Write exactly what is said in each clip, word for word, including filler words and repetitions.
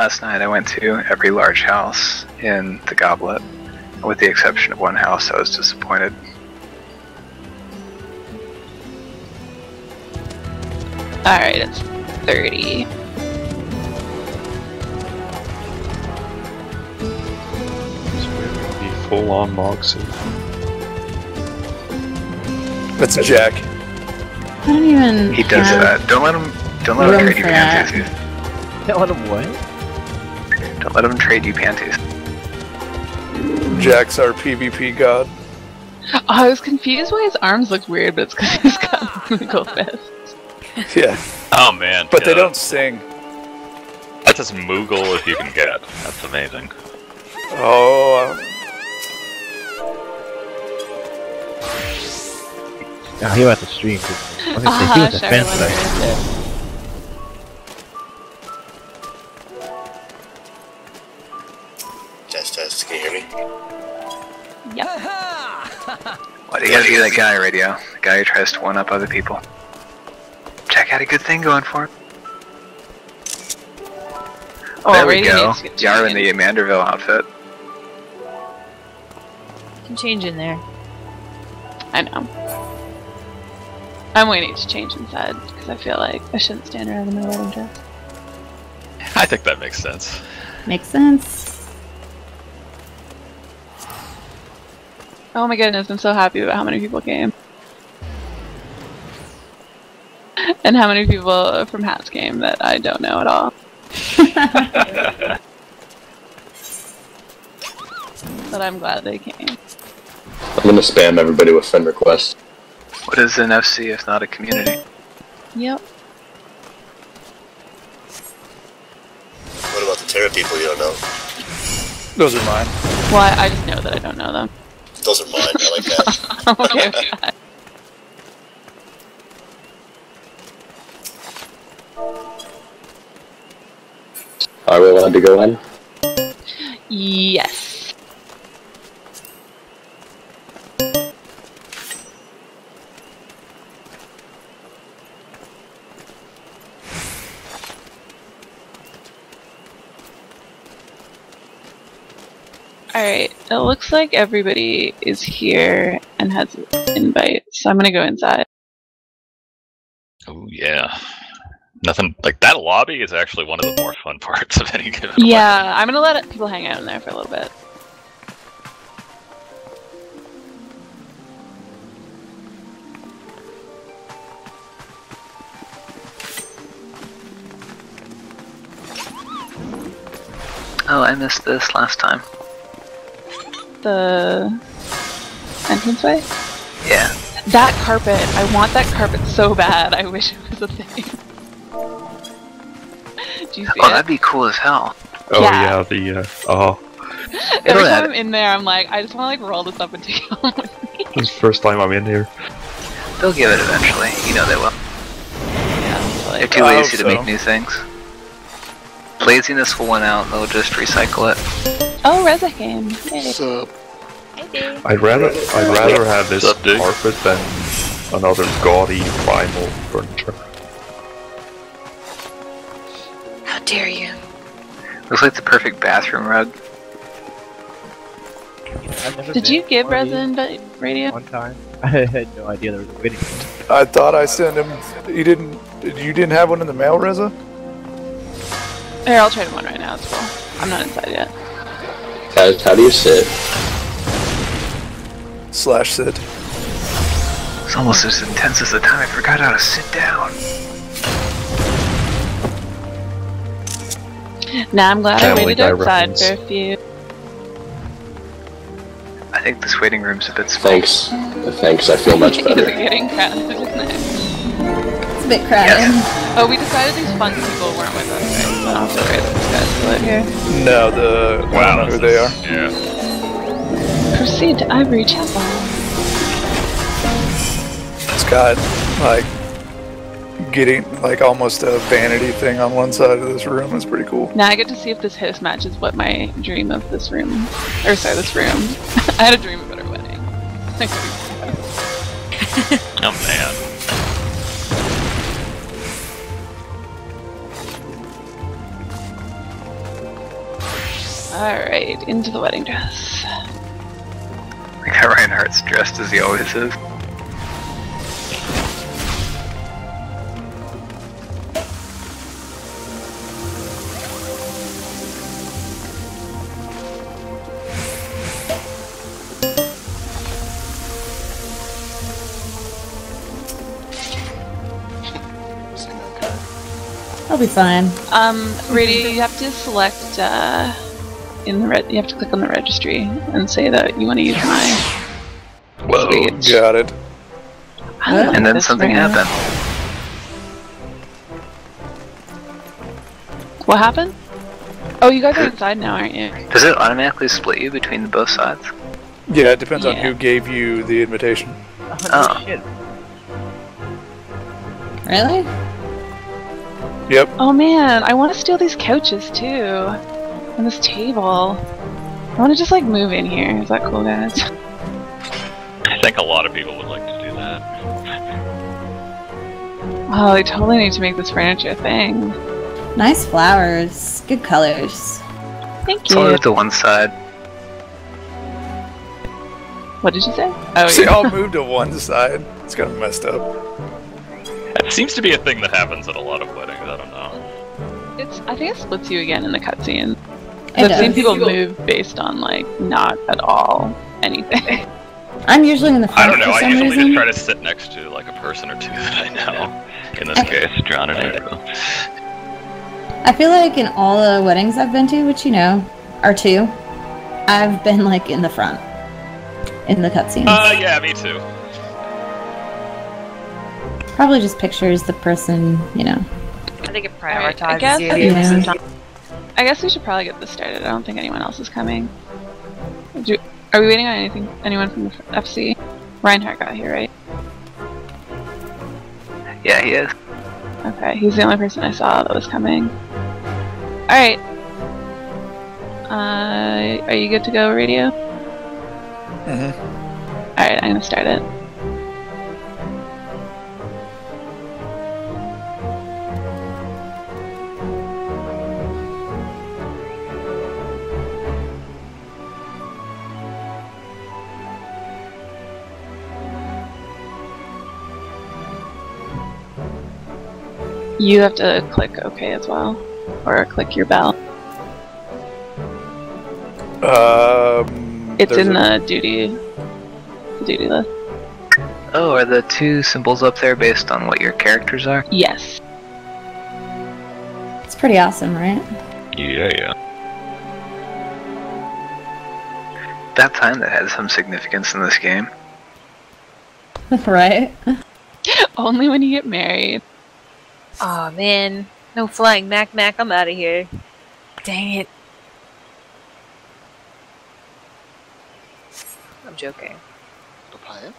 Last night I went to every large house in the goblet. With the exception of one house, I was disappointed. Alright, it's thirty. Full on moxie. That's a Jack. I don't even. He does that. Don't let him. Don't let him trade you panties. Don't let him what? Don't let him trade you panties. Jack's our PvP god. Oh, I was confused why his arms look weird, but it's because he's got Moogle fists. Yeah. Oh man. But yeah, they don't sing. That's as Moogle as you can get. That's amazing. Oh. Uh... No, he was at the stream. I was gonna say, he was at FanFest. Test, test. Can you hear me? Yep. Why do you gotta be that guy, Radio? The guy who tries to one-up other people. Jack had a good thing going for him. Oh, there we go. Yar in the Manderville outfit. You can change in there. I know. I'm waiting to change inside, because I feel like I shouldn't stand around in my wedding dress. I think that makes sense. Makes sense. Oh my goodness, I'm so happy about how many people came. And how many people from Hats came that I don't know at all. But I'm glad they came. I'm gonna spam everybody with friend requests. What is an F C if not a community? Yep. What about the Terra people you don't know? Those are mine. Well, I, I just know that I don't know them. Those are mine, I like that. I'm okay with that. Are we allowed to go in? Yes. Alright, it looks like everybody is here and has an invite, so I'm gonna go inside. Oh yeah. Nothing like that lobby is actually one of the more fun parts of any given. Yeah, weapon. I'm gonna let people hang out in there for a little bit. Oh, I missed this last time. The entranceway? Yeah. That carpet, I want that carpet so bad. I wish it was a thing. Do you see oh, it? That'd be cool as hell. Oh yeah, yeah the uh, oh. Every time I'm in there, I'm like, I just want to like roll this up and take it home with me. This is the first time I'm in here. They'll give it eventually. You know they will. Yeah. Like, they're too lazy to so. make new things. Laziness will win out, and they'll just recycle it. Oh, Reza came. Hey. So, I'd rather I'd rather have this carpet than another gaudy primal furniture. How dare you! Looks like the perfect bathroom rug. Did you give Reza an invite, Radio? One time, I had no idea there was a video. I thought I sent him. You didn't. You didn't have one in the mail, Reza? Here, I'll trade him one right now. It's cool. I'm not inside yet. Guys, how do you sit? Slash sit. It's almost as intense as the time I forgot how to sit down. Now I'm glad I waited outside for a few. I think this waiting room's a bit space. Thanks. Thanks, I feel much better. It's getting crowded, isn't it? It's a bit crowded. Yes. Oh, we decided these fun people weren't with us, right? I'm sorry, here. No, the wow, I don't know who they are. Yeah. Proceed to Ivory Chapel. It's got like getting like almost a vanity thing on one side of this room is pretty cool. Now I get to see if this host matches what my dream of this room, or sorry, this room. I had a dream about our wedding. Oh man. Alright, into the wedding dress. I like how Reinhardt's dressed as he always is. Be fine. Um, Radio, you have to select uh, in the red. You have to click on the registry and say that you want to use my. Whoa! Speech. Got it. Oh, and then something right happened. What happened? Oh, you guys are inside now, aren't you? Does it automatically split you between both sides? Yeah, it depends yeah. on who gave you the invitation. Oh, oh. Shit. Really? Yep. Oh man, I want to steal these couches too, and this table. I want to just like move in here. Is that cool, guys? I think a lot of people would like to do that. Oh, they totally need to make this furniture a thing. Nice flowers, good colors. Thank you. It's only to one side. What did you say? Oh, so yeah. They all moved to one side. It's kind of messed up. It seems to be a thing that happens at a lot of weddings, I don't know. It's, I think it splits you again in the cutscene. I've seen people move based on, like, not at all anything. I'm usually in the front. I don't know, I usually reason. just try to sit next to, like, a person or two that I know. In this okay. case, John and April. I feel like in all the weddings I've been to, which, you know, are two, I've been, like, in the front. In the cutscenes. Uh, yeah, me too. Probably just pictures the person, you know. I think it prioritizes I guess, you. Yeah. I guess we should probably get this started. I don't think anyone else is coming. Do, are we waiting on anything? Anyone from the F C? Reinhardt got here, right? Yeah, he is. Okay, he's the only person I saw that was coming. Alright. Uh, are you good to go, Radio? Mm-hmm. Alright, I'm gonna start it. You have to click OK as well, or click your bell. Um, it's in a... the duty, the duty list. Oh, are the two symbols up there based on what your characters are? Yes. It's pretty awesome, right? Yeah, yeah. That time that had some significance in this game. Right? Only when you get married. Aw, oh, man. No flying Mac Mac, I'm out of here. Dang it. I'm joking. Papaya?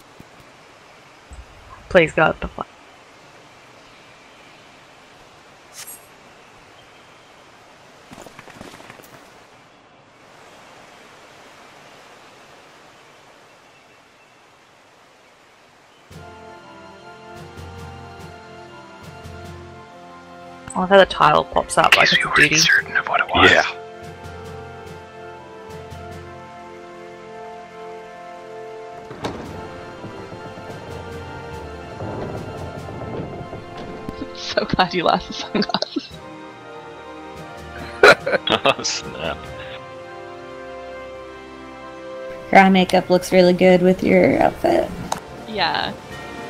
Please God, papaya. I love how the title pops up like it's a duty. Certain of what it was. Yeah. I'm so glad you lost the sunglasses. Oh snap! Your eye makeup looks really good with your outfit. Yeah.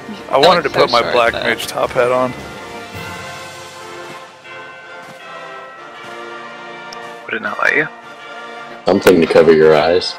I that wanted to so put my short, black though. mage top hat on. Did not let you. Something to cover your eyes.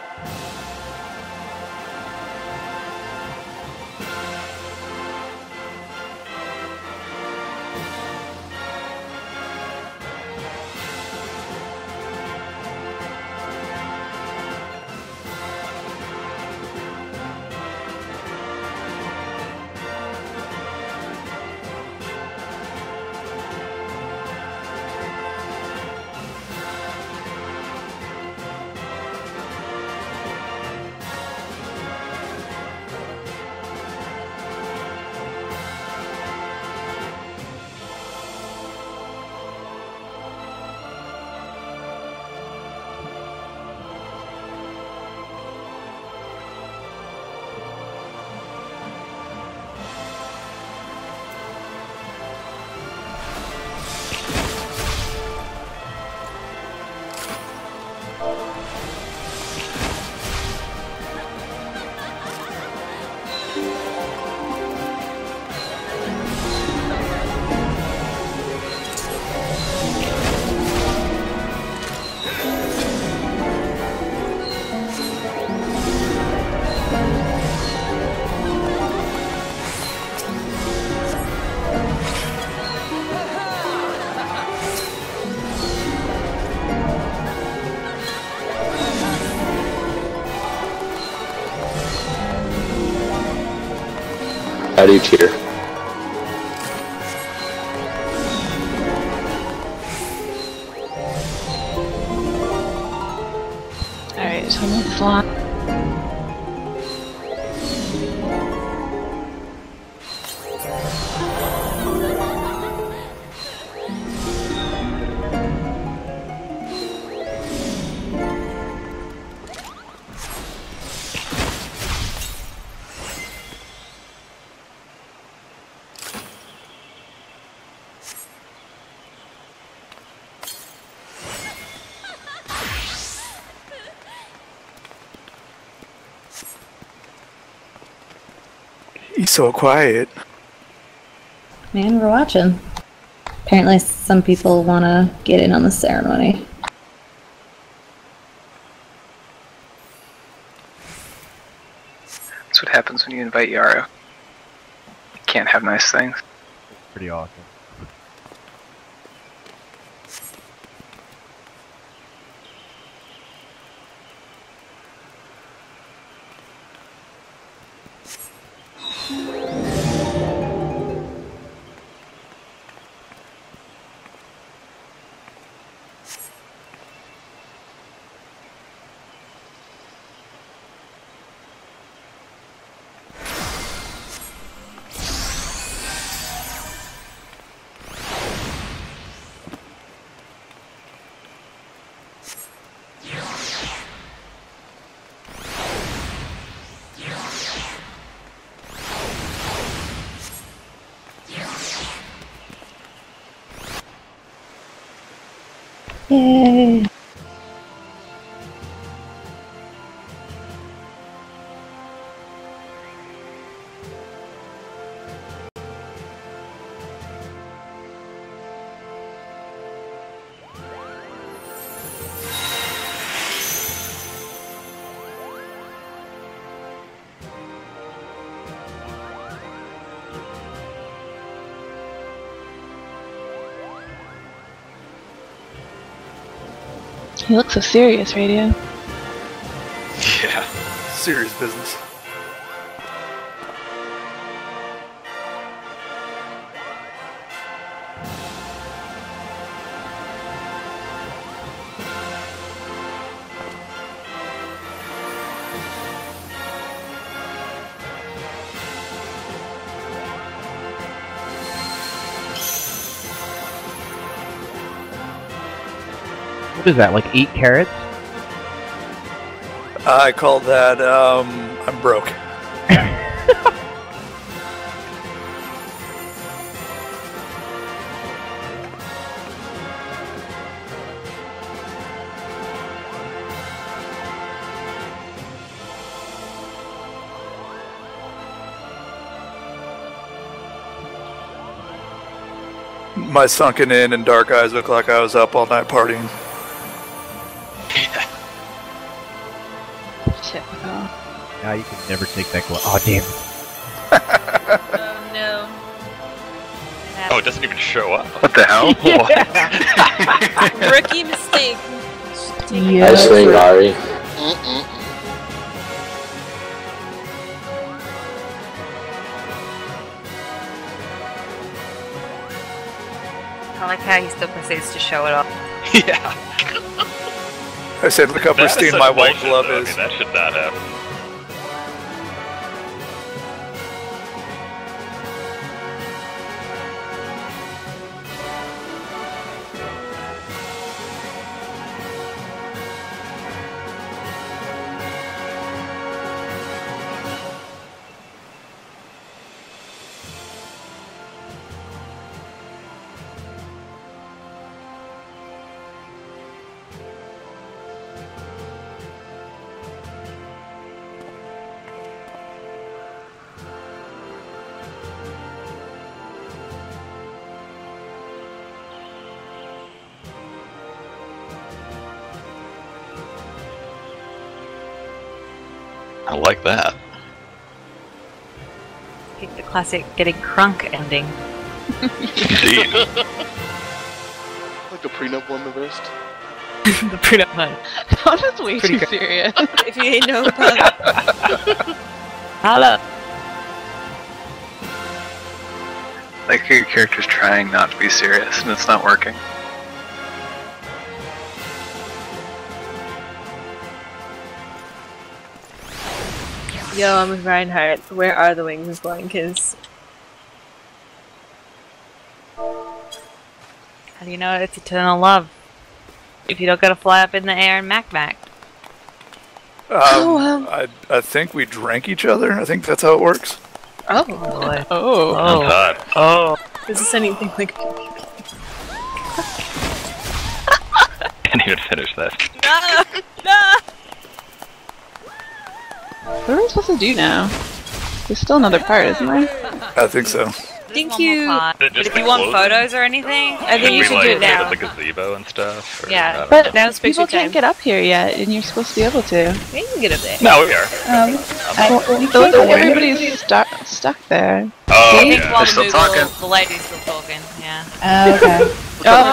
I do cheer. Alright, so I'm gonna fly. He's so quiet. Man, we're watching. Apparently some people want to get in on the ceremony. That's what happens when you invite Yara. You can't have nice things. It's pretty awesome. Yay! You look so serious, Radio. Yeah, serious business. What is that, like eight carats? I call that, um, I'm broke. My sunken in and dark eyes look like I was up all night partying. Now you can never take that glove. Oh, damn. Oh, no. Oh, it doesn't even show up. What the hell? What? Rookie mistake. Yeah. I say, Ari. Mm -mm. I like how he still proceeds to show it off. Yeah. I said, look how pristine my white glove is. Okay, that should not happen. I like that. I think the classic getting crunk ending. Indeed. Like a prenup one, the best. The prenup one. That was way pretty too serious. If you ain't no pun. Holla. like your character's trying not to be serious and it's not working. Yo, I'm with Reinhardt. Where are the wings going? Cause how do you know it's eternal love if you don't gotta fly up in the air and mac mac? Um, oh, um, I, I think we drank each other. I think that's how it works. Oh, boy. Oh. Oh, God. Oh. Is this anything like... Can't even finish this. No! No! What are we supposed to do now? There's still another part, isn't there? I think so. Thank you. But if you want photos or anything, I think you should do it now. Should we, like, hit the gazebo and stuff? Yeah, but people can't get up here yet, and you're supposed to be able to. You can get up there. No, we are. Um, everybody's stuck there. Oh, yeah. They're still talking. The lady's still talking, yeah. Okay. Oh,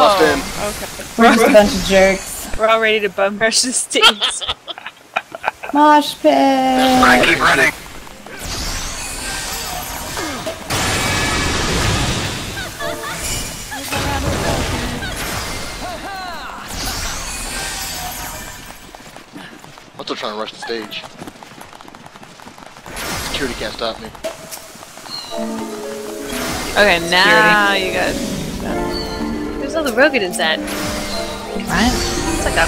we're just a bunch of jerks. We're all ready to bum rush the stage. Mosh pit! I keep running. I'm still trying to rush the stage. Security can't stop me. Okay, now Security. you got it. There's all the Rogans at. Right? It's like a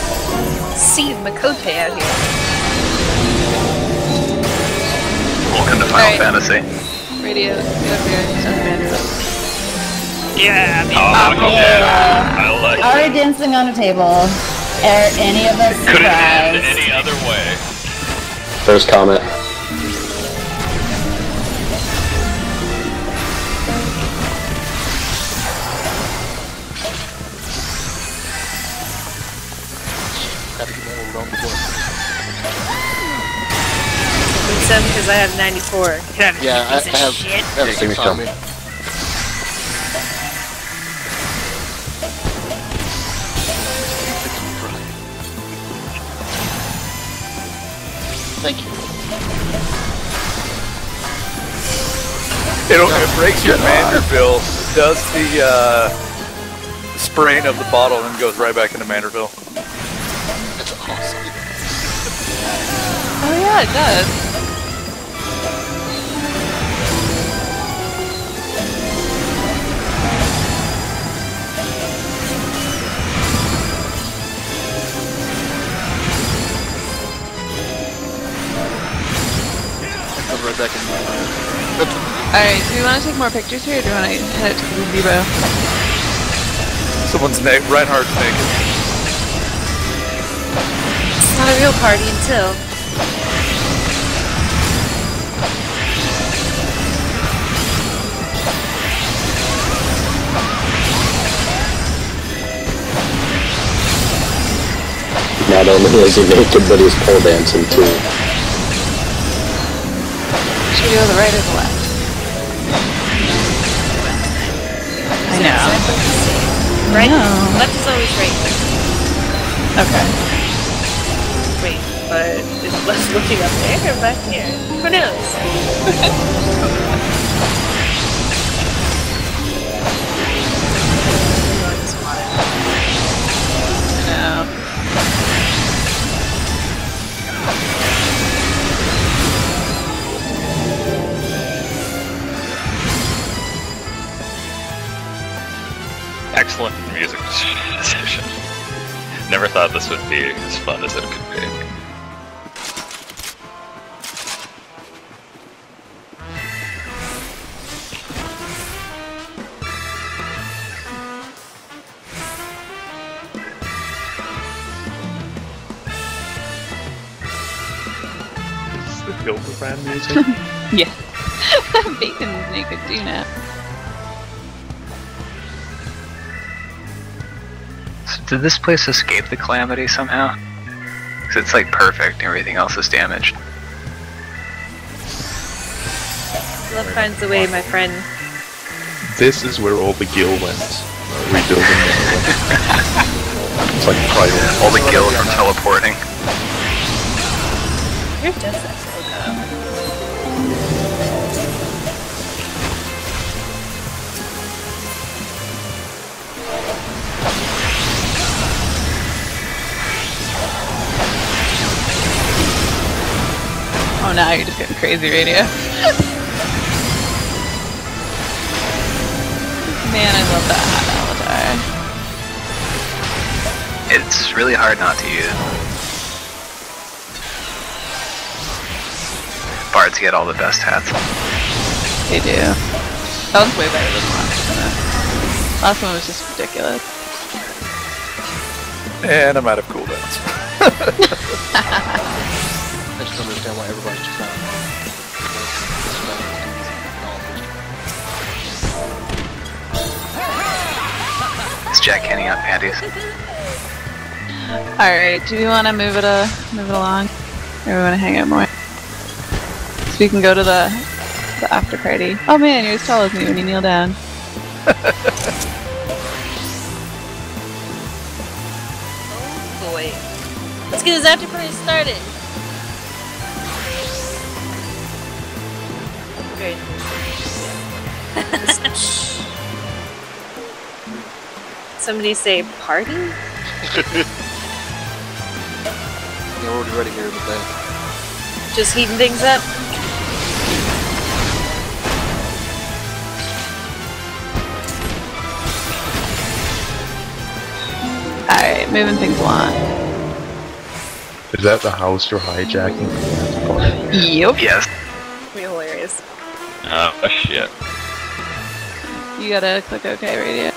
sea of Makote out here. Welcome to Final right. Fantasy. Radio. Yeah, oh, oh, yeah. I like Are it. dancing on a table. Are any of us surprised? Couldn't end any other way. First comment. Except because I have ninety-four. Yeah, I, I have shit. everything on me. Thank you. It'll, it breaks your Manderville, does the uh, sprain of the bottle, and goes right back into Manderville. That's awesome. Oh yeah, it does. Right back in. Alright, do we want to take more pictures here, or do we want to head to the gazebo? Someone's naked. Reinhardt's naked. It's not a real party until... Not only is he naked, but he's pole dancing too. Should we go to the right or the left? I know. Right? No. Left is always right. Okay. Wait, but is left looking up there or back here? Who knows? I know. Excellent music decision. Never thought this would be as fun as it could be. Is the Hildebrand music? Yeah. Bacon's naked too now. Did this place escape the calamity somehow? Because it's like perfect and everything else is damaged. Love finds the way, my friend. This is where all the gil went. Rebuilding It's like private. All the gil from teleporting. Where does that still go? Oh, now you're just getting crazy radio. Man, I love that hat avatar. It's really hard not to use. Bards get all the best hats. They do. That was way better than the last one. Last one was just ridiculous. And I'm out of cooldowns. I just don't understand why everybody's just not. It's Jack handing out panties. All right, do we want to move it uh, move it along, or we want to hang out more? So we can go to the the after party. Oh man, you're as tall as me when you kneel down. Let's get this after party started. Great. Somebody say party? We're already ready here, but then just heating things up. All right, moving things along. Is that the house you're hijacking? Yep. Yes. Pretty hilarious. Oh, oh shit. You gotta click OK radio.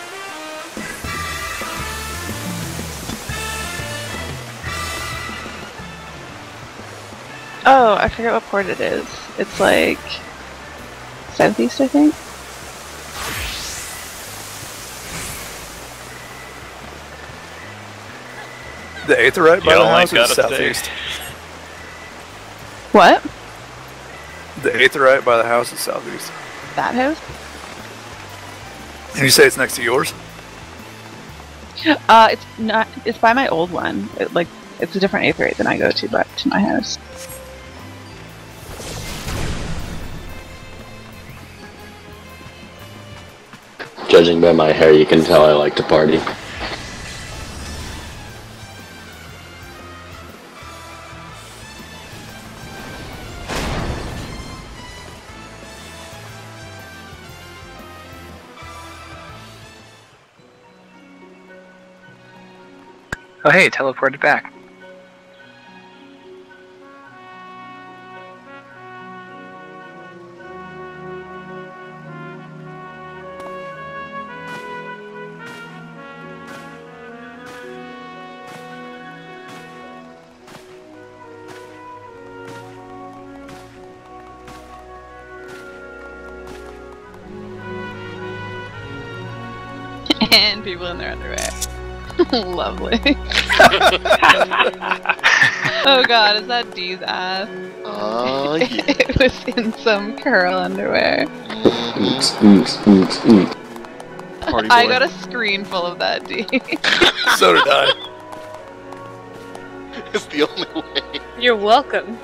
Oh, I forget what port it is. It's like southeast, I think. The aetherite by the house is southeast. What? The aetherite by the house is southeast. That house? And you say it's next to yours? Uh, it's not. It's by my old one. It, like, it's a different aetherite than I go to, but to my house. Judging by my hair, you can tell I like to party. Oh hey, teleported back. And people in their underwear. Lovely. Oh god, is that Dee's ass? Oh, yeah. It was in some curl underwear. I got a screen full of that, Dee. So did I. It's the only way. You're welcome.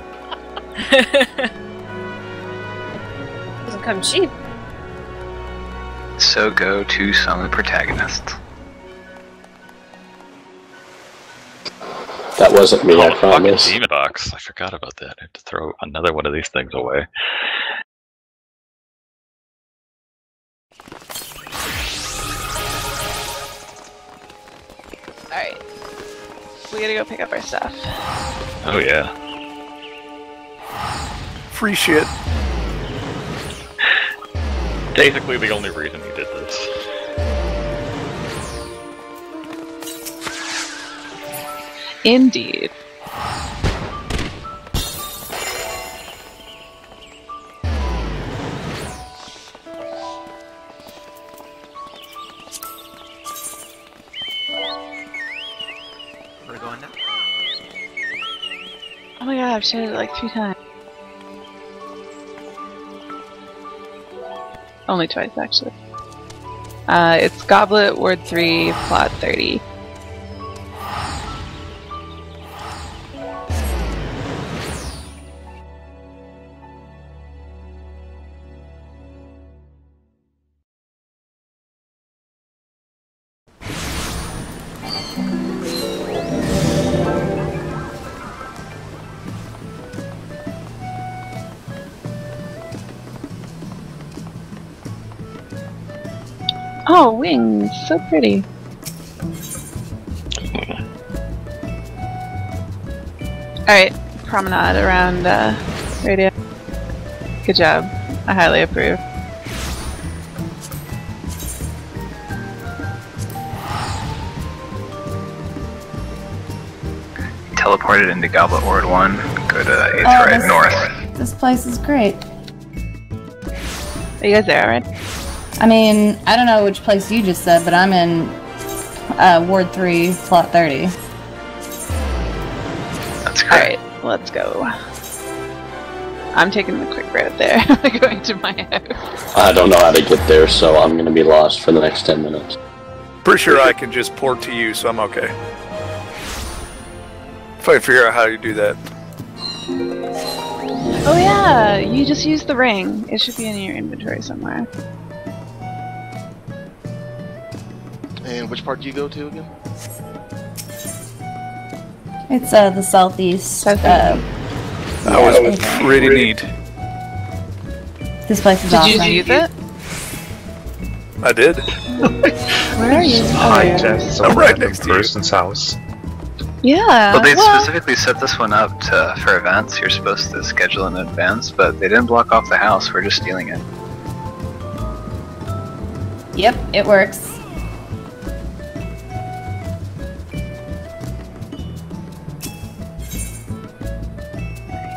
Doesn't come cheap. So go to some of the protagonists. That wasn't me, oh, I promise. Fucking demon box. I forgot about that. I have to throw another one of these things away. Alright. We gotta go pick up our stuff. Oh, yeah. Free shit. Basically, the only reason he did this. Indeed. Where are we going now? Oh my god, I've showed it like three times. Only twice, actually. Uh, it's Goblet, Ward three, Plot thirty. Oh, wings! So pretty. Alright, promenade around uh, radio. Good job. I highly approve. Teleported into Goblet Ward one. Go to eighth oh, right north. This place is great. Are you guys there already? I mean, I don't know which place you just said, but I'm in uh, Ward three, plot thirty. That's great. Alright, let's go. I'm taking the quick route there. I'm going to my house. I don't know how to get there, so I'm going to be lost for the next ten minutes. Pretty sure I can just port to you, so I'm okay. If I figure out how to do that. Oh yeah, you just use the ring. It should be in your inventory somewhere. And which part do you go to again? It's uh, the southeast. Southeast. Uh, That was okay. Pretty neat. This place is did awesome. Did you use it? I did. Where are you? Oh, I'm right next to the person's house. Yeah. Well, they well. specifically set this one up to, for events. You're supposed to schedule in advance, but they didn't block off the house. We're just stealing it. Yep, it works.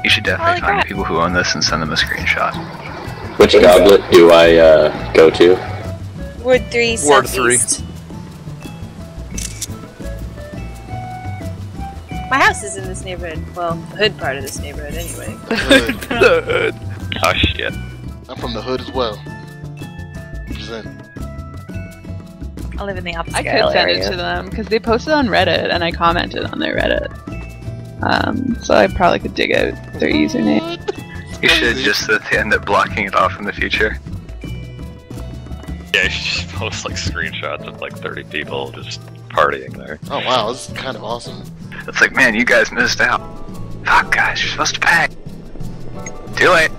You should definitely find the people who own this and send them a screenshot. Which goblet do I uh, go to? Ward three. Ward three. My house is in this neighborhood. Well, the hood part of this neighborhood, anyway. The hood. The hood. Oh shit. I'm from the hood as well. Present. I live in the opposite. I could send it to them because they posted on Reddit and I commented on their Reddit. Um, so I probably could dig out their username. You should just at the end up blocking it off in the future. Yeah, you should just post like screenshots of like thirty people just partying there. Oh wow, this is kind of awesome. It's like, man, you guys missed out. Fuck guys, you're supposed to pay. Too late.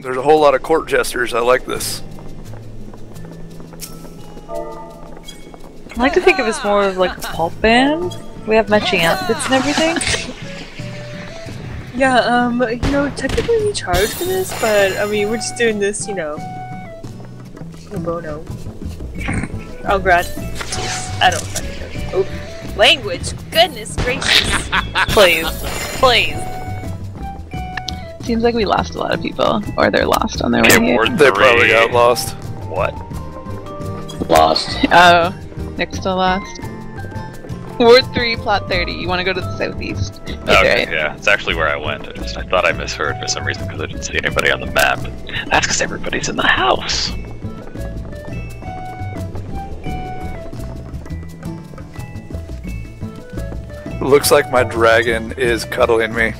There's a whole lot of court jesters, I like this. I like to think of it as more of like a pulp band. We have matching outfits and everything. Yeah, um, you know, technically we charge for this, but I mean, we're just doing this, you know, no bono. Oh god, jeez, I don't fucking know. Oh, language, goodness gracious. Please, please. Seems like we lost a lot of people, or they're lost on their way here. They probably got lost. What? Lost. Oh. Next to last. Ward three, plot thirty. You want to go to the southeast. Okay, right. Yeah. It's actually where I went. I, just, I thought I misheard for some reason because I didn't see anybody on the map. That's because everybody's in the house. Looks like my dragon is cuddling me.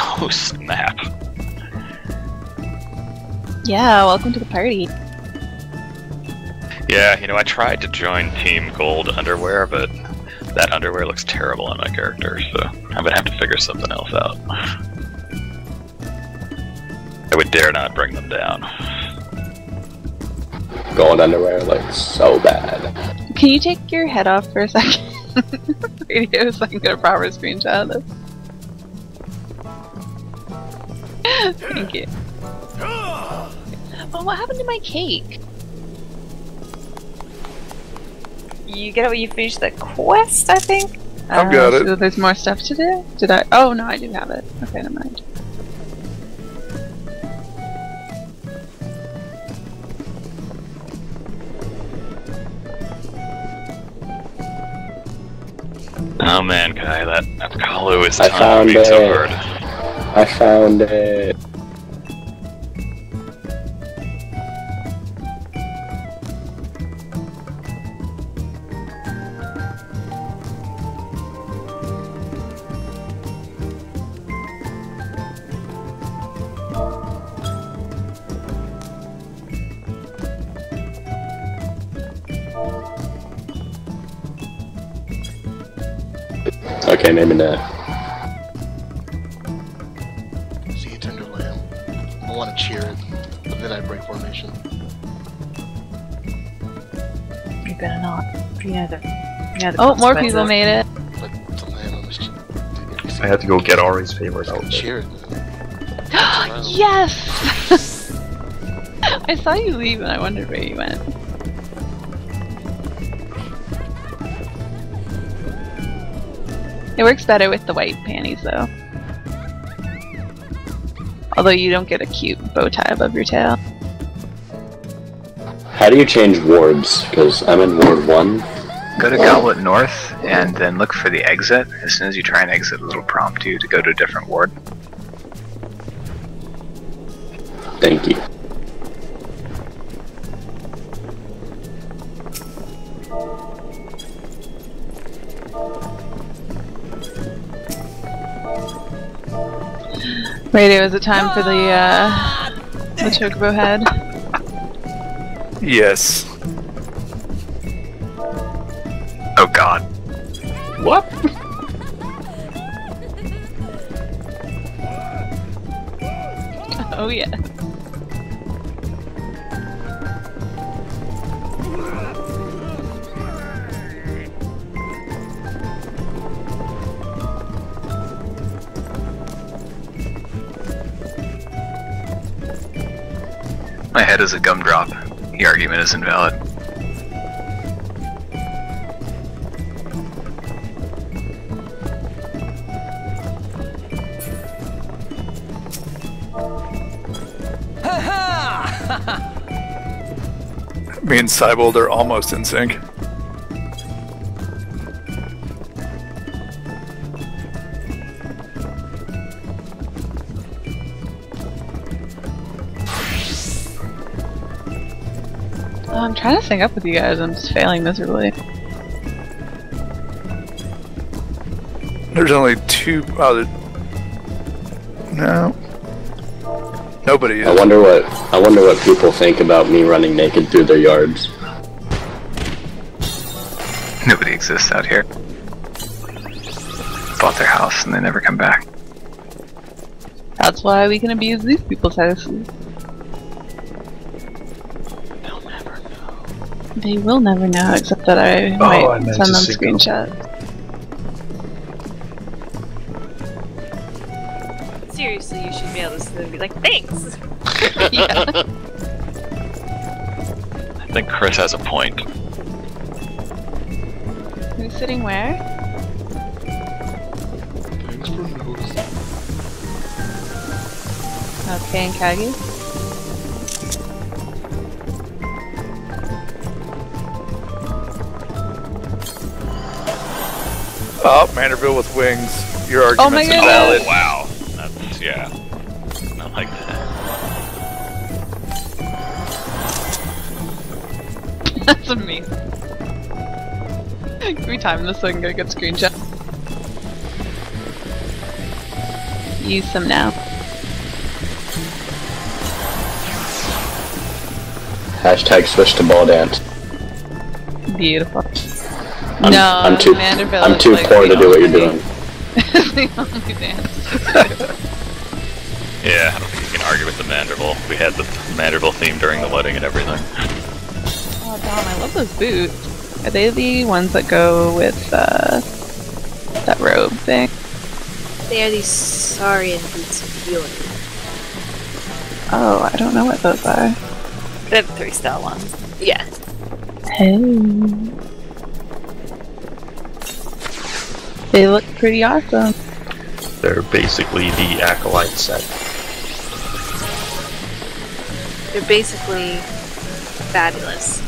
Oh, snap. Yeah, welcome to the party. Yeah, you know, I tried to join Team Gold Underwear, but that underwear looks terrible on my character, so I'm gonna have to figure something else out. I would dare not bring them down. Gold Underwear looks so bad. Can you take your head off for a second? Radio, so I can get a proper screenshot of this. Thank you. Oh, what happened to my cake? You get it when you finish the quest, I think? I've uh, got it. So there's more stuff to do? Did I? Oh, no, I do have it. Okay, never mind. Oh man, Kai, that Apkallu is time to be so hard. I found it. Okay, name it now. I want to cheer it, but then I break formation. You better not. You know the, you know the oh, more people made it. I had to go get Ari's favorite out. Cheer. Yes! I saw you leave and I wondered where you went. It works better with the white panties though. Although you don't get a cute bow tie above your tail. How do you change wards? Because I'm in ward one. Go to Goblet North and then look for the exit. As soon as you try and exit, it'll prompt you to go to a different ward. Thank you. Wait, it was a time for the, uh, the chocobo head. Yes. Oh god. What? Oh yeah. My head is a gumdrop. The argument is invalid. Me and Saibold are almost in sync. I'm trying to sync up with you guys, I'm just failing miserably. There's only two other... No. Nobody is. I wonder what I wonder what people think about me running naked through their yards. Nobody exists out here. Bought their house and they never come back. That's why we can abuse these people's houses. They will never know, except that I oh, might I send them screenshots. Seriously, you should mail this to them and be like, thanks! I think Chris has a point. Who's sitting where? Okay, and Kagi? Oh, Manderville with wings. Your argument's oh my invalid. Oh, wow. That's, yeah. Not like that. That's amazing. Can we time this so I can get a good screenshot? Use them now. Hashtag switch to ball dance. Beautiful. I'm, no, I'm too, I'm too like poor to do what you're doing. It's the only dance. Yeah, I don't think you can argue with the Manderville. We had the Manderville theme during the wedding and everything. Oh, damn, I love those boots. Are they the ones that go with uh, that robe thing? They are these Saurian boots of healing. Oh, I don't know what those are. They're the three-star ones. Yeah. Hey. They look pretty awesome. They're basically the Acolyte set. They're basically fabulous.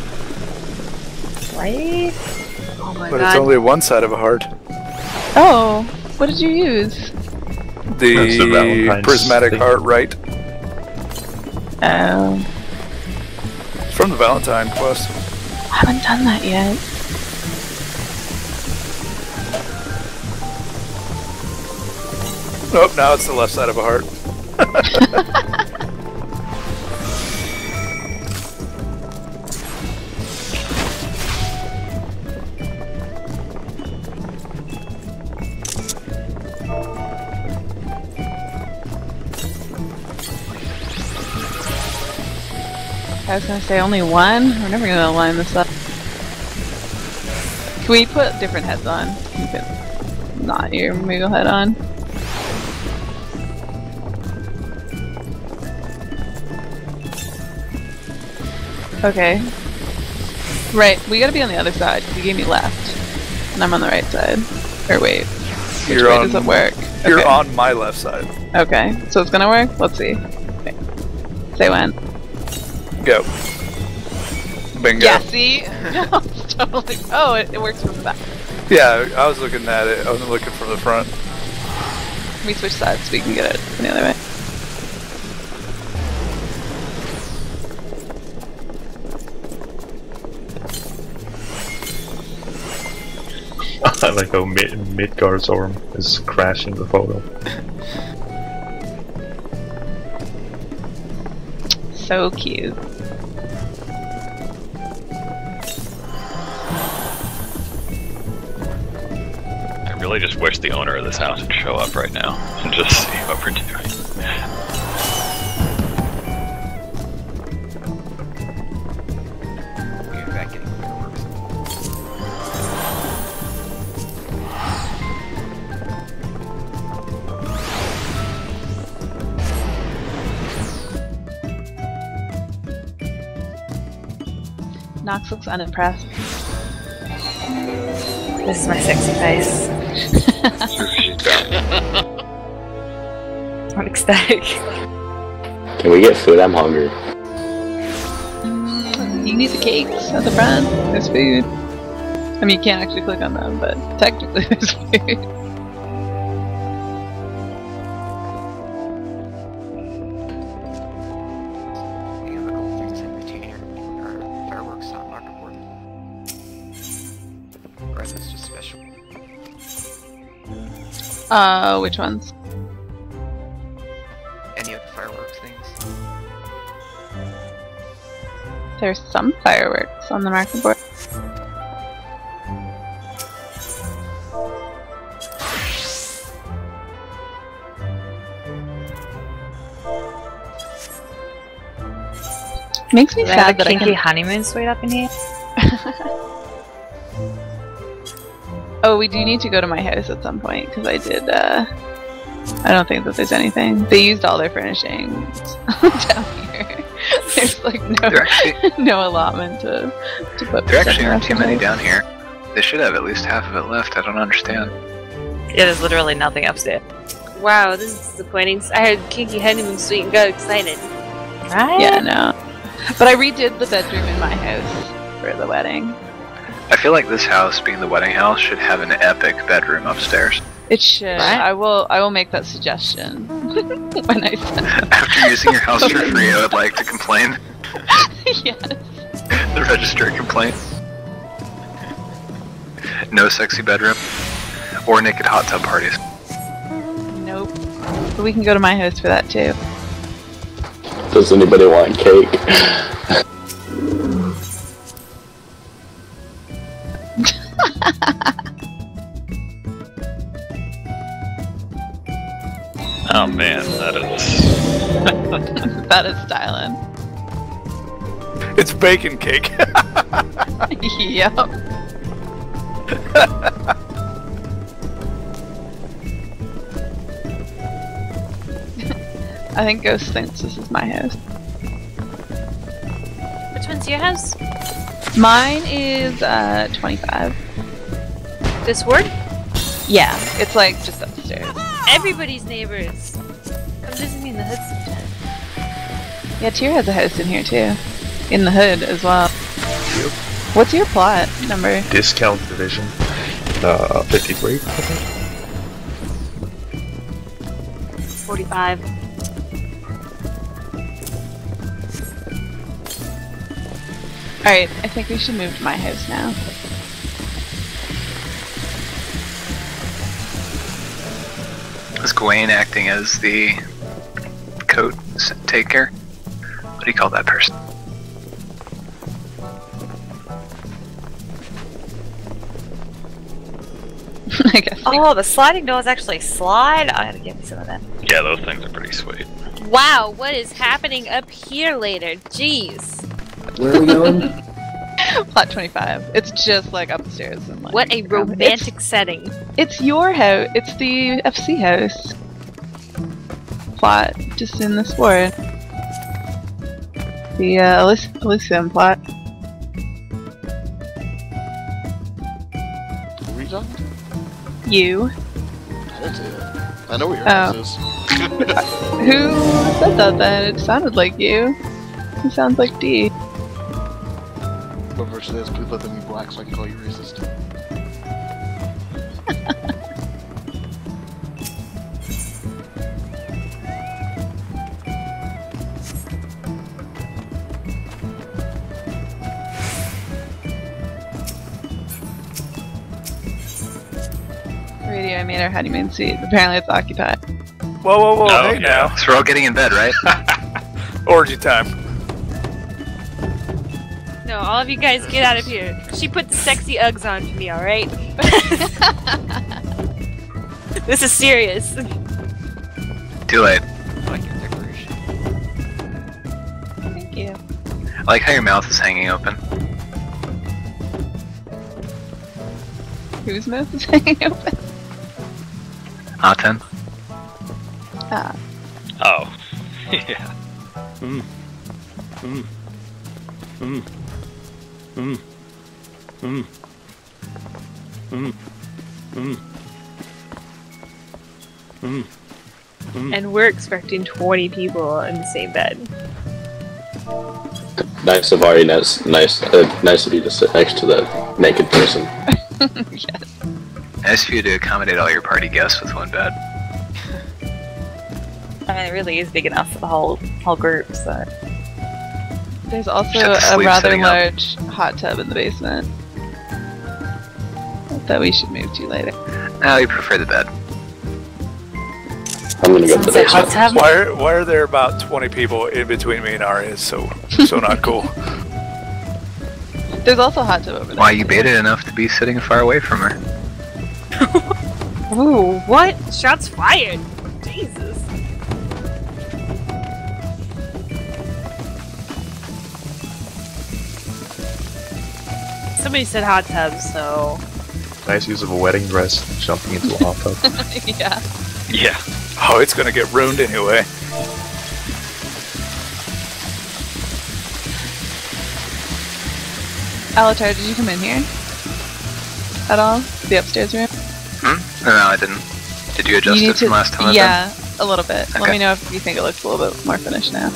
What? Oh my god. But it's only one side of a heart. Oh, what did you use? The, the prismatic thing. Heart, right? Oh. It's from the Valentine quest. I haven't done that yet. Nope, now it's the left side of a heart. I was gonna say only one? We're never gonna line this up. Can we put different heads on? You put not your Moogle head on. Okay. Right, we gotta be on the other side, because you gave me left. And I'm on the right side. Or wait, which you're way on, does it work? You're okay. On my left side. Okay, so it's gonna work? Let's see. Okay. Say when. Go. Bingo. Yeah, see? No, it's totally... Oh, it, it works from the back. Yeah, I was looking at it. I wasn't looking from the front. We switch sides so we can get it the other way. I like how Mid Midgard's arm is crashing the photo. So cute. I really just wish the owner of this house would show up right now and just see what we're doing. Nox looks unimpressed. This is my sexy face. I'm ecstatic. Can we get food? I'm hungry. Mm, you need the cakes at the front. There's food. I mean, you can't actually click on them, but technically there's food. Uh, which ones? Any of the fireworks things. There's some fireworks on the marker board. Makes me Do sad that I have a kinky honeymoon suite up in here. Oh, we do need to go to my house at some point, because I did, uh... I don't think that there's anything. They used all their furnishings down here. There's, like, no actually, no allotment to, to put... There actually aren't too many down here. They should have at least half of it left, I don't understand. Yeah, there's literally nothing upstairs. Wow, this is disappointing. I heard Kinky Honeymoon Suite and got excited. Right? Yeah, no. But I redid the bedroom in my house for the wedding. I feel like this house, being the wedding house, should have an epic bedroom upstairs. It should. Right? I will I will make that suggestion when I send it. After using your house for free, I would like to complain. Yes. The registered complaint. No sexy bedroom. Or naked hot tub parties. Nope. But we can go to my house for that too. Does anybody want cake? Oh man, that is... That is styling. It's bacon cake! Yep. I think Ghost thinks this is my house. Which one's your house? Mine is, uh, twenty-five. This word? Yeah, it's like just upstairs. Everybody's neighbors! I'm visiting the hood sometimes. Yeah, Tyr has a house in here too. In the hood as well. Yep. What's your plot number? Discount division. Uh, fifty-three, I think. forty-five. Alright, I think we should move to my house now. Is Gawain acting as the coat taker? What do you call that person? I guess. Oh, the sliding doors actually slide? I gotta get me some of that. Yeah, those things are pretty sweet. Wow, what is happening up here later? Jeez. Where are we going? Plot twenty-five. It's just like upstairs. And, like, what a romantic it's, setting. It's your house. It's the F C house. Plot just in this ward. The uh, Elysium plot. Were you talking to? You. I didn't say that. I know what your house oh. is. Who said that then? It sounded like you. It sounds like D. But virtually, this, please let them be black so I can call you racist. Radio meter, how do you mean seat? Apparently it's occupied. Whoa, whoa, whoa, no, hey now. So we're all getting in bed, right? Orgy time. No, all of you guys get out of here. She put the sexy Uggs on for me, alright? This is serious. Too late. I like your decoration. Thank you. I like how your mouth is hanging open. Whose mouth is hanging open? Aten. Ah. Oh. Yeah. Mmm. Mmm. Mmm. Mmm. Mmm. Mmm. Mmm. Mmm. Mmm. And we're expecting twenty people in the same bed. Nice of Ari, nice, nice, uh, nice of you to sit next to the naked person. Yes. Nice of you to accommodate all your party guests with one bed. I mean, it really is big enough for the whole whole group, so. There's also a rather large up. hot tub in the basement that we should move to later. No, you prefer the bed. I'm gonna go to the basement. Why are, why are there about twenty people in between me and Ari? It's so, so not cool. There's also a hot tub over there. Why, you baited enough to be sitting far away from her. Ooh, what? Shots fired! Jesus. Somebody said hot tub, so... Nice use of a wedding dress, jumping into a hot tub. Yeah. Yeah. Oh, it's gonna get ruined anyway. Alatar, did you come in here? At all? The upstairs room? Hmm? No, no, I didn't. Did you adjust you it from to... last time? Yeah, then? a little bit. Okay. Let me know if you think it looks a little bit more finished now.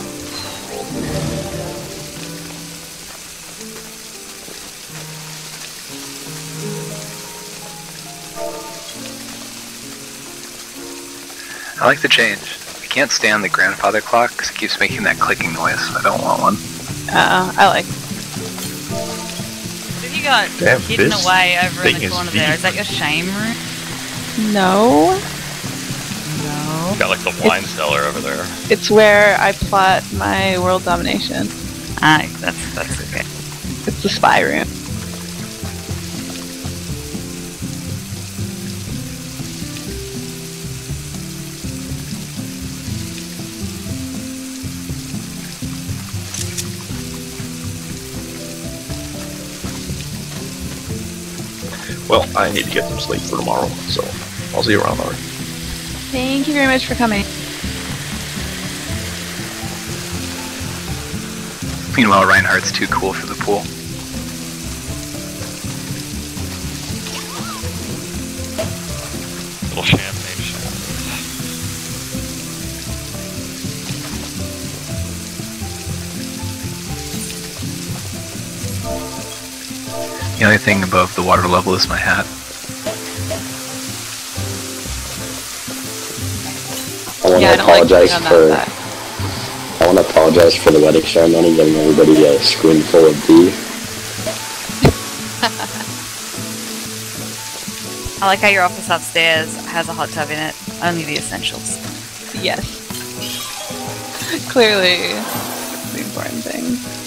I like the change. I can't stand the grandfather clock because it keeps making that clicking noise. I don't want one. Uh, I like. What have you got Damn, hidden away over in the corner there? Is that your shame room? No. No. You got like the wine it's, cellar over there. It's where I plot my world domination. Ah, that's that's okay. It's the spy room. Well, I need to get some sleep for tomorrow, so I'll see you around, Ari. Thank you very much for coming. Meanwhile, Reinhardt's too cool for the pool. Little champagne shot. The only thing above the water level is my hat. I want yeah, to I apologize like for. That. I want to apologize for the wedding ceremony, giving everybody a screen full of D. I like how your office upstairs has a hot tub in it. Only the essentials. Yes. Clearly, it's the important thing.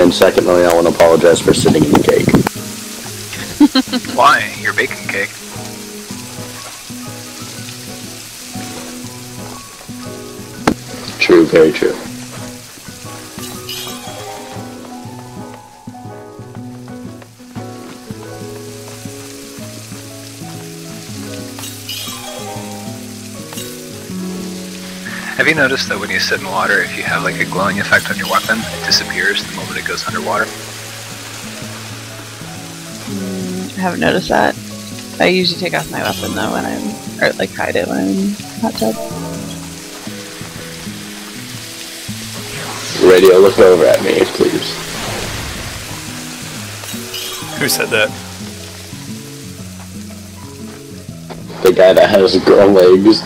And secondly, I want to apologize for sitting in the cake. Why? You're baking cake. True, very true. Have you noticed that when you sit in water, if you have like a glowing effect on your weapon, it disappears the moment it goes underwater? Mm, I haven't noticed that. I usually take off my weapon though when I'm, or like hide it when I'm in the hot tub. Radio, look over at me, please. Who said that? The guy that has girl legs.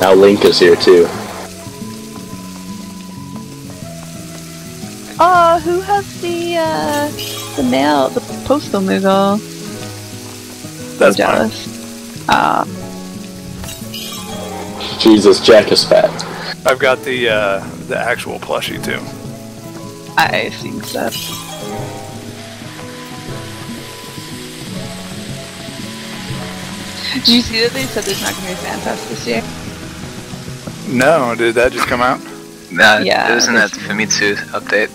Now Link is here too. Oh, who has the uh, the mail, the postal Moogle? That's I'm jealous. Ah. Uh. Jesus, Jack is fat. I've got the uh, the actual plushie too. I think so. Did you see that they said there's not going to be FanFest this year? No, did that just come out? Nah, yeah, it was in that Famitsu update.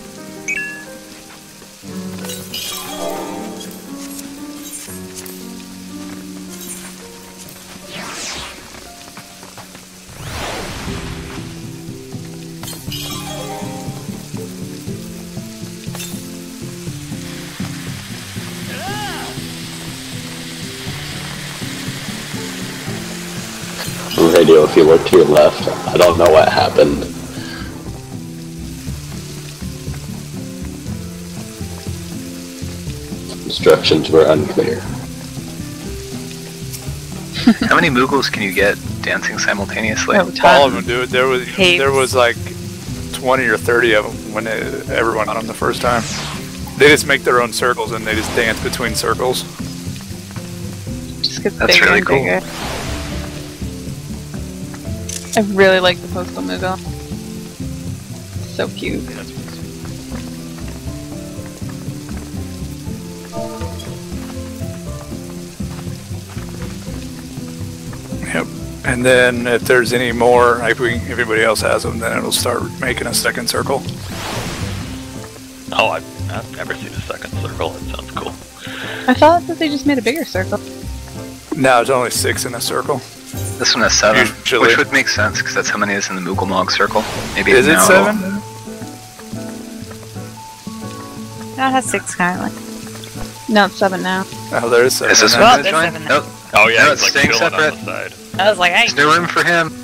Radio, if you look to your left, I don't know what happened. Instructions were unclear. How many Moogles can you get dancing simultaneously? Oh, all of them, dude. There was Hates. there was like twenty or thirty of them when they, everyone got them the first time. They just make their own circles and they just dance between circles. Just gets That's really cool. Bigger. I really like the postal Moogle. So cute. Yep. And then if there's any more, like we, if everybody else has them, then it'll start making a second circle. Oh, I've, I've never seen a second circle. That sounds cool. I thought that they just made a bigger circle. No, it's only six in a circle. This one has seven, usually. Which would make sense because that's how many is in the Moogle Mog circle. Maybe is it seven? No, it has six currently. No, it's seven now. Oh, there is seven. Is this now. one? Well, seven now. Nope. Oh yeah, no, it's, it's like staying separate. On the side. I was like, hey. There's no room for him.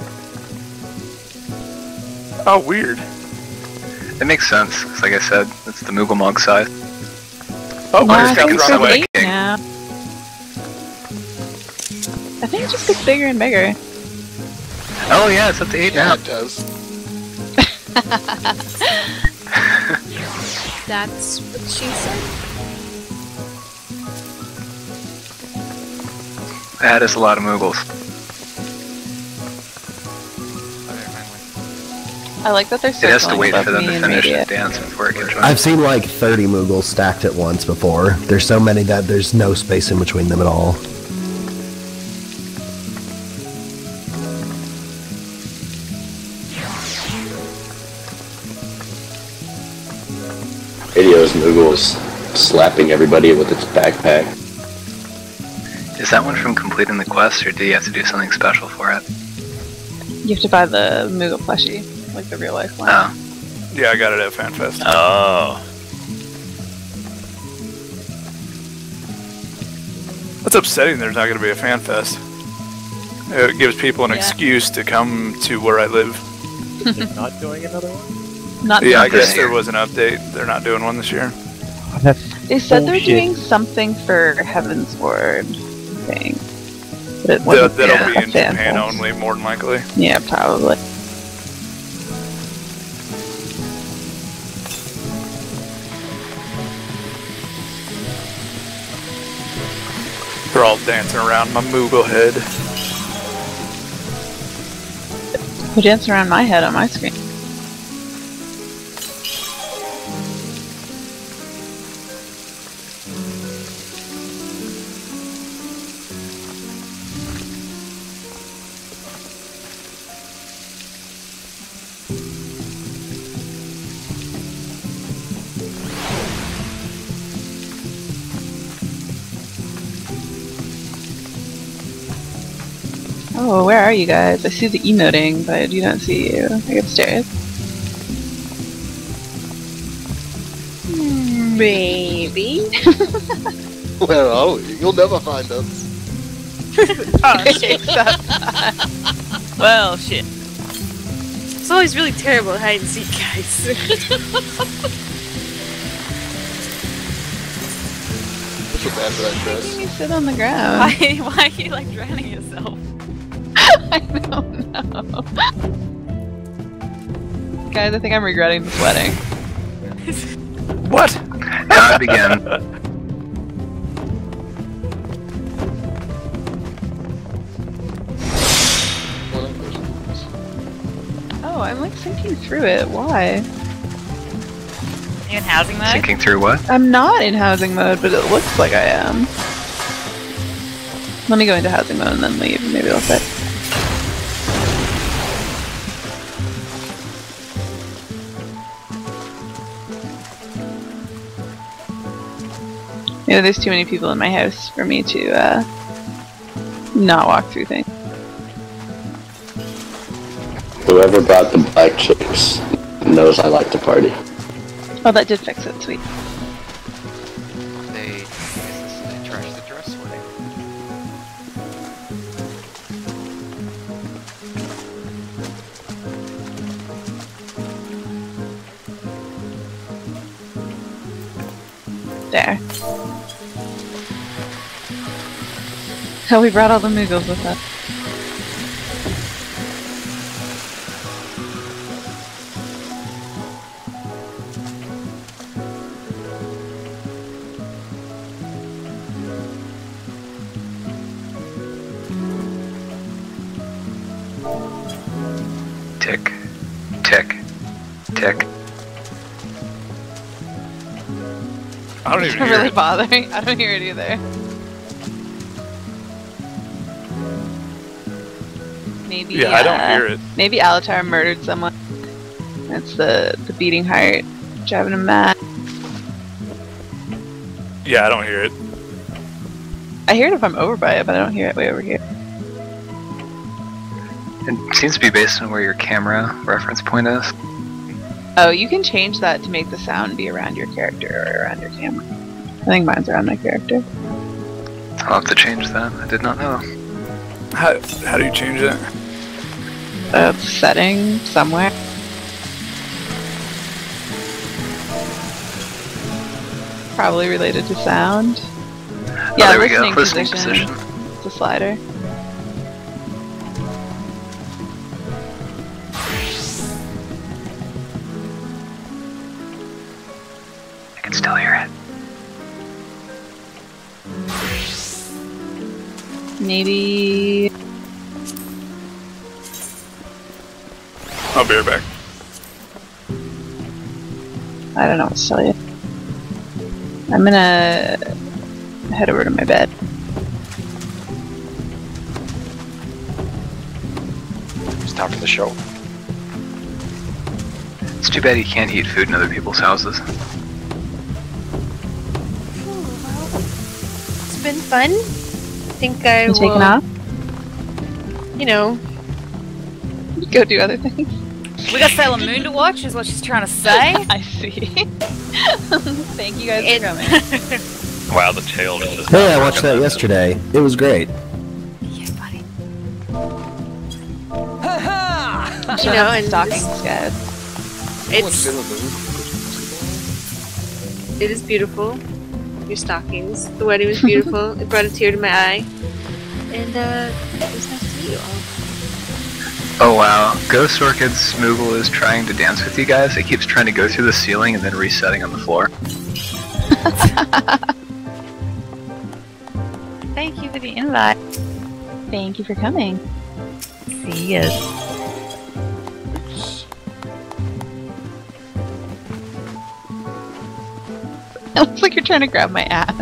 Oh, weird. It makes sense. Cause like I said, it's the Moogle Mog side. Oh, well, I think it's so late now. I think it just gets bigger and bigger. Oh yeah, it's up to eight yeah, now. It does. That's what she said. That is a lot of Moogles. I like that they're so It has to wait for them to finish the dance before it can join. I've seen like thirty Moogles stacked at once before. There's so many that there's no space in between them at all. Radio's Moogle is slapping everybody with its backpack. Is that one from completing the quest, or do you have to do something special for it? You have to buy the Moogle plushie, like the real life one. Oh. Yeah, I got it at FanFest. Oh. That's upsetting there's not going to be a FanFest. It gives people an yeah. excuse to come to where I live. They're not doing another one? Not yeah, I guess there was an update. They're not doing one this year. They said they're doing something for Heavensward thing. But it wasn't the, that'll yeah, be in Japan only, more than likely. Yeah, probably. They're all dancing around my Moogle head. Who danced around my head on my screen? Oh, where are you guys? I see the emoting, but I do not see you. Are you upstairs? Maybe. Where are we? You'll never find us. Oh, shit. Well, shit. It's always really terrible at hide and seek, guys. Why did you sit on the ground? Why, why are you like drowning yourself? I don't know. Guys, I think I'm regretting this wedding. What? Now I begin. Oh, I'm like sinking through it. Why? In housing mode? Thinking through what? I'm not in housing mode, but it looks like I am. Let me go into housing mode and then leave, and maybe I'll fit. You know, there's too many people in my house for me to uh, not walk through things. Whoever brought the black chicks knows I like to party. Oh, that did fix it, sweet. They... they trashed the dress wedding. There. So we brought all the Moogles with us. Tick, tick, tick. I don't even hear it. It's really bothering. I don't hear it either. Maybe. Yeah, uh, I don't hear it. Maybe Alatar murdered someone. That's the the beating heart driving him mad. Yeah, I don't hear it. I hear it if I'm over by it, but I don't hear it way over here. It seems to be based on where your camera reference point is. Oh, you can change that to make the sound be around your character or around your camera. I think mine's around my character. I'll have to change that. I did not know. How, how do you change that? Uh, setting somewhere. Probably related to sound. Oh, yeah, there we go. Listening position. It's a slider. Still hear it. Maybe. I'll be right back. I don't know what to tell you. I'm gonna head over to my bed. It's time for the show. It's too bad you can't eat food in other people's houses. Been fun. I think I will, taking off? You know, go do other things. We got Sailor Moon to watch, is what she's trying to say. I see. Thank you guys it... for coming. Wow, the tail. Hey, I watched that yesterday. It was great. Yeah, buddy. You know, and stockings, guys. It's. It is beautiful. Your stockings. The wedding was beautiful. It brought a tear to my eye. And, uh, it was nice to meet you all. Oh, wow. Ghost Orchid's Moogle is trying to dance with you guys. It keeps trying to go through the ceiling and then resetting on the floor. Thank you for the invite. Thank you for coming. See ya. It looks like you're trying to grab my ass.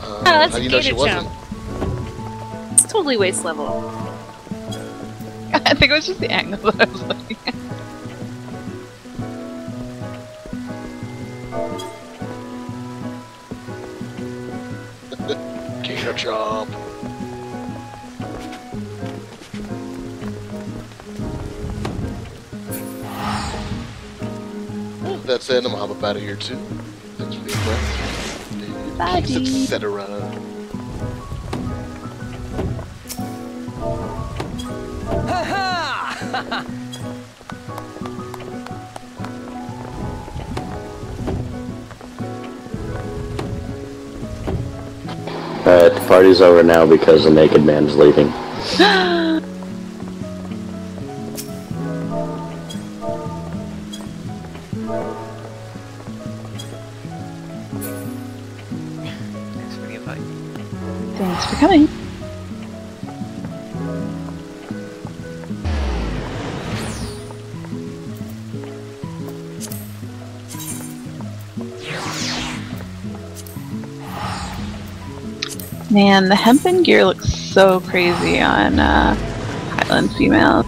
Uh, that's a gated jump. It's totally waist level. I think it was just the angle that I was looking at. Gator jump. That's it. I'm gonna hop up out of here too. Thanks for the impression. Bye. Etc. Ha ha! Alright, the party's over now because the naked man's leaving. Man, the hempen gear looks so crazy on uh, Highland females.